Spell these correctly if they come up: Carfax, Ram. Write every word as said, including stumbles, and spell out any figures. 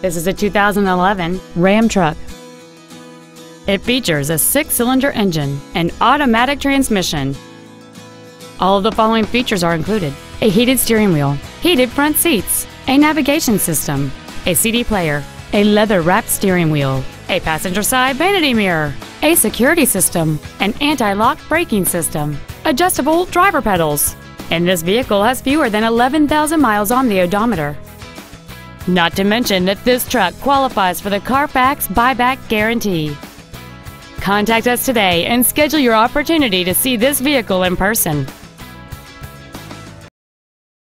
This is a two thousand eleven Ram truck. It features a six-cylinder engine and automatic transmission. All of the following features are included: a heated steering wheel, heated front seats, a navigation system, a C D player, a leather-wrapped steering wheel, a passenger side vanity mirror, a security system, an anti-lock braking system, adjustable driver pedals, and this vehicle has fewer than eleven thousand miles on the odometer. Not to mention that this truck qualifies for the Carfax buyback guarantee. Contact us today and schedule your opportunity to see this vehicle in person.